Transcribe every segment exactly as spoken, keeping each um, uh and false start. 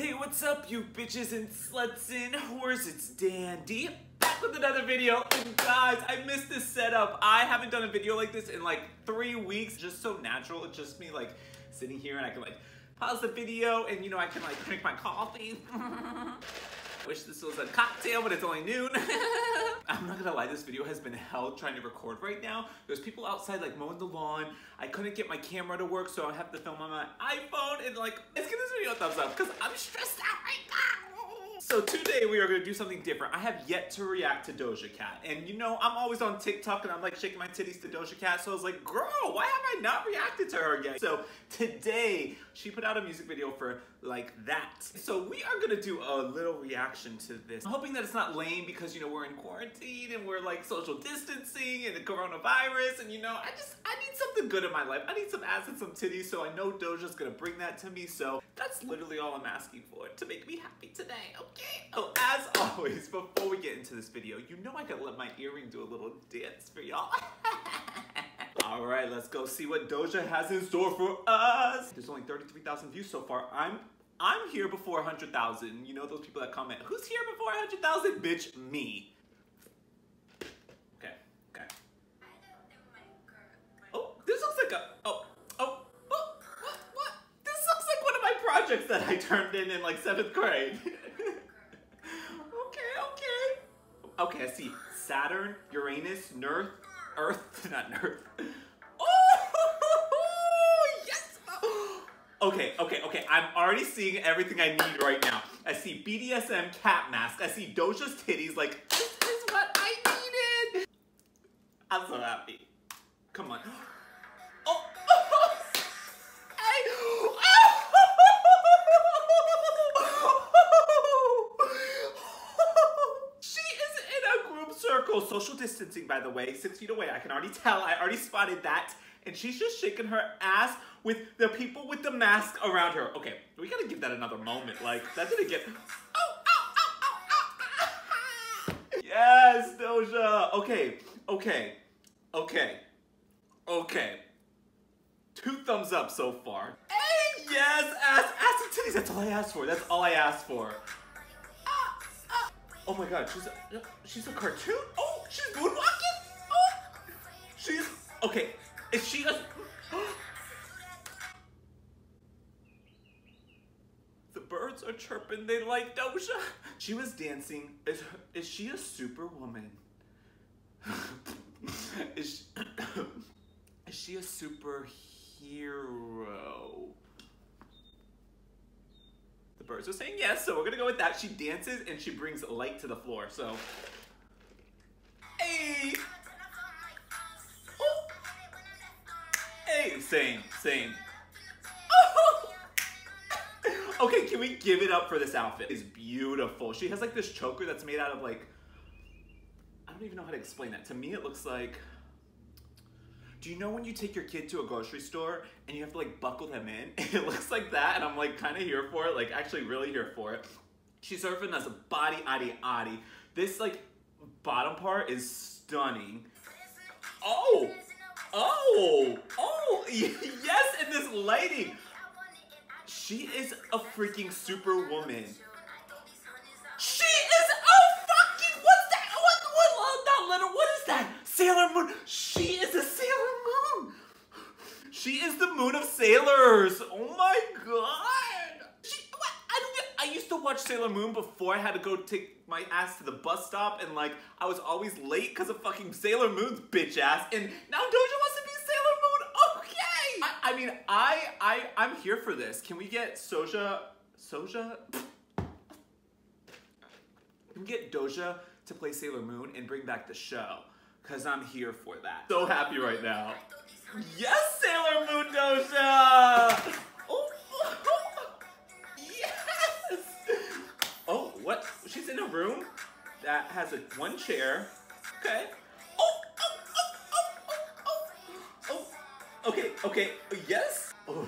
Hey, what's up, you bitches and sluts and whores? It's Dandy back with another video. And guys, I missed this setup. I haven't done a video like this in like three weeks. It's just so natural. It's just me like sitting here and I can like pause the video and you know I can like drink my coffee. Wish this was a cocktail, but it's only noon. I'm not gonna lie, this video has been hell trying to record right now. There's people outside like mowing the lawn. I couldn't get my camera to work, so I have to film on my iPhone and like, let's give this video a thumbs up because I'm stressed out right now. So today we are gonna do something different. I have yet to react to Doja Cat. And you know, I'm always on TikTok and I'm like shaking my titties to Doja Cat. So I was like, girl, why have I not reacted to her yet? So today, she put out a music video for Like That. So we are gonna do a little reaction to this. I'm hoping that it's not lame because, you know, we're in quarantine and we're like social distancing and the coronavirus and, you know, I just, I need something good in my life. I need some ass and some titties, so I know Doja's gonna bring that to me. So that's literally all I'm asking for, to make me happy today, okay? Oh, as always, before we get into this video, you know I gotta let my earring do a little dance for y'all. All right, let's go see what Doja has in store for us. There's only thirty-three thousand views so far. I'm I'm here before one hundred thousand. You know those people that comment, who's here before one hundred thousand? Bitch, me. Okay, okay. Oh, this looks like a, oh, oh, oh, what, what? This looks like one of my projects that I turned in in like seventh grade. Okay, okay. Okay, I see Saturn, Uranus, Nerf, Earth, not Nerf. Okay, okay, okay, I'm already seeing everything I need right now. I see B D S M cat mask. I see Doja's titties, like, this is what I needed. I'm so happy. Come on. Oh, oh, I, oh. She is in a group circle. Social distancing, by the way, six feet away. I can already tell, I already spotted that. And she's just shaking her ass with the people with the mask around her. Okay, we gotta give that another moment. Like, that didn't get... Oh, oh, oh, oh, oh. Yes, Doja. Okay, okay, okay, okay. Two thumbs up so far. Hey, yes, ass, ass and titties. That's all I asked for. That's all I asked for. Oh my God, she's a, she's a cartoon? Oh, she's moonwalking? Oh, she's... Okay, is she a... Birds are chirping, they like Doja. She was dancing. Is, is she a superwoman? is, she, is she a superhero? The birds are saying yes, so we're gonna go with that. She dances and she brings light to the floor, so. Hey! Oh. Hey, same, same. Okay, can we give it up for this outfit? It's beautiful. She has like this choker that's made out of like, I don't even know how to explain that. To me, it looks like, do you know when you take your kid to a grocery store and you have to like buckle them in? It looks like that, and I'm like kind of here for it, like actually really here for it. She's surfing as a body, adi, adi. This like bottom part is stunning. Oh, oh, oh, yes, and this lighting. She is a freaking superwoman. She is a fucking, what's that? What, what, not little, what is that? Sailor Moon. She is a Sailor Moon. She is the moon of sailors. Oh my God. She, what, I, I used to watch Sailor Moon before I had to go take my ass to the bus stop, and like, I was always late because of fucking Sailor Moon's bitch ass, and now Doja wants to be Sailor Moon. I, I mean, I, I, I'm here for this. Can we get Soja, Soja? Can we get Doja to play Sailor Moon and bring back the show? Cause I'm here for that. So happy right now. Yes, Sailor Moon Doja! Oh, yes! Oh, what? She's in a room that has a one chair. Okay. Okay, okay, yes? Oh,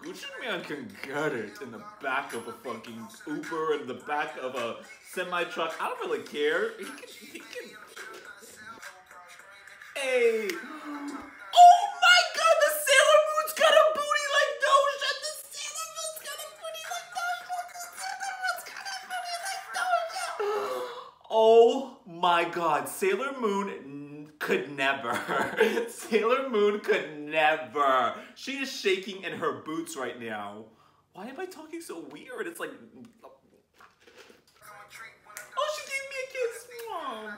Gucci Mane can get it in the back of a fucking Uber, in the back of a semi-truck. I don't really care. He can, he can. Hey! Oh my God, the Sailor Moon's got a booty like Doja! The Sailor Moon's got a booty like Doja! my God, Sailor Moon could never. Sailor Moon could never. She is shaking in her boots right now. Why am I talking so weird? It's like... Oh, she gave me a kiss. Whoa.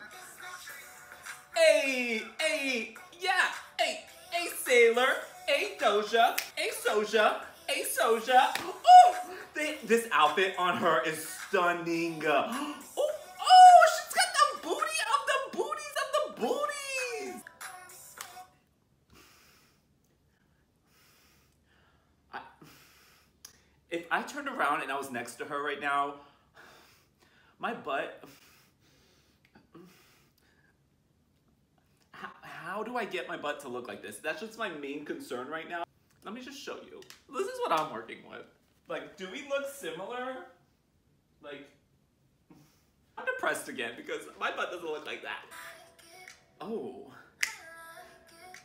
Hey, hey, yeah, hey, hey, Sailor, hey, Doja, hey, Soja, hey, Soja. Oh, they, this outfit on her is stunning. Oh, oh, she's got the booty of the booties of the booties. I, if I turned around and I was next to her right now, my butt. How do I get my butt to look like this? That's just my main concern right now. Let me just show you. This is what I'm working with. Like, do we look similar? Like, I'm depressed again because my butt doesn't look like that. Oh.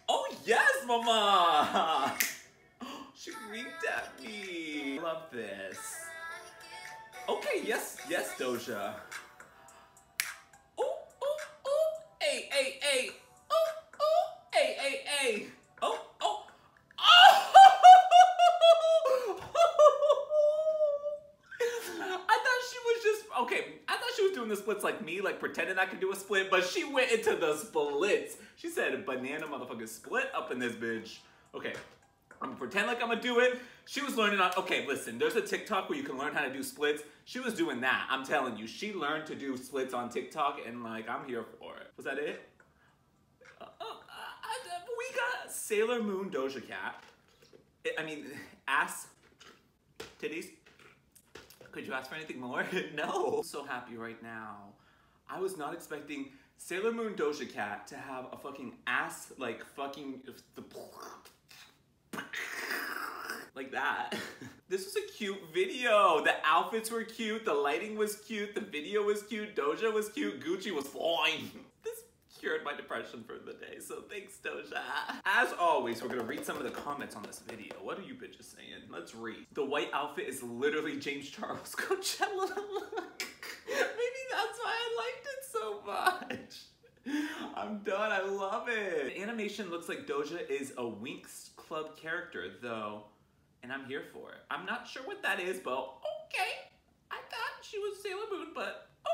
Oh, yes, mama! She winked at me. I love this. Okay, yes, yes, Doja. Oh, oh, oh. Hey, hey, hey. Hey, hey, hey. Oh, oh, oh! I thought she was just, okay, I thought she was doing the splits like me, like pretending I could do a split, but she went into the splits. She said, banana motherfucking split up in this bitch. Okay, I'm gonna pretend like I'm gonna do it. She was learning on, okay, listen, there's a TikTok where you can learn how to do splits. She was doing that, I'm telling you. She learned to do splits on TikTok and like, I'm here for it. Was that it? Sailor Moon Doja Cat. I mean, ass, titties. Could you ask for anything more? No. I'm so happy right now. I was not expecting Sailor Moon Doja Cat to have a fucking ass, like fucking, like that. This was a cute video. The outfits were cute. The lighting was cute. The video was cute. Doja was cute. Gucci was fine. Cured my depression for the day, so thanks, Doja. As always, we're gonna read some of the comments on this video. What are you bitches saying? Let's read. The white outfit is literally James Charles Coachella look. Maybe that's why I liked it so much. I'm done, I love it. The animation looks like Doja is a Winx Club character, though, and I'm here for it. I'm not sure what that is, but okay. I thought she was Sailor Moon, but okay.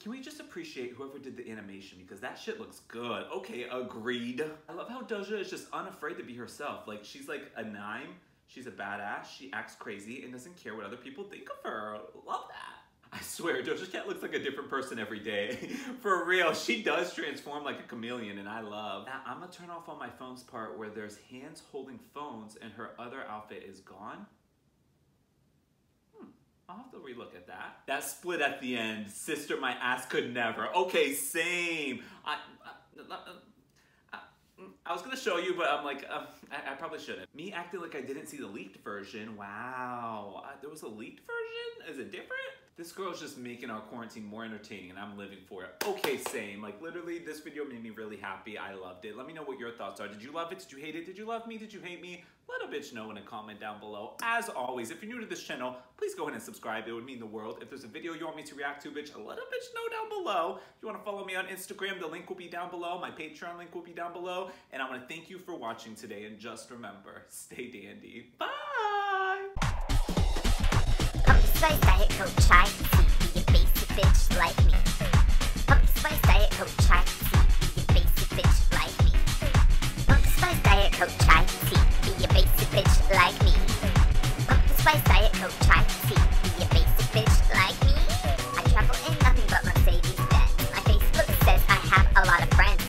Can we just appreciate whoever did the animation because that shit looks good. Okay, agreed. I love how Doja is just unafraid to be herself. Like, she's like a nine, she's a badass, she acts crazy and doesn't care what other people think of her. Love that. I swear, Doja Cat looks like a different person every day. For real, she does transform like a chameleon and I love. Now, I'm gonna turn off on my phone's part where there's hands holding phones and her other outfit is gone. I'll have to relook at that. That split at the end, sister, my ass could never. Okay, same. I, I, I, I was gonna show you, but I'm like, uh, I, I probably shouldn't. Me acting like I didn't see the leaked version. Wow, uh, there was a leaked version? Is it different? This girl's just making our quarantine more entertaining and I'm living for it. Okay, same. Like literally, this video made me really happy. I loved it. Let me know what your thoughts are. Did you love it? Did you hate it? Did you love me? Did you hate me? Let a bitch know in a comment down below. As always, if you're new to this channel, please go ahead and subscribe. It would mean the world. If there's a video you want me to react to, bitch, let a bitch know down below. If you want to follow me on Instagram, the link will be down below. My Patreon link will be down below. And I want to thank you for watching today. And just remember, stay dandy. Bye!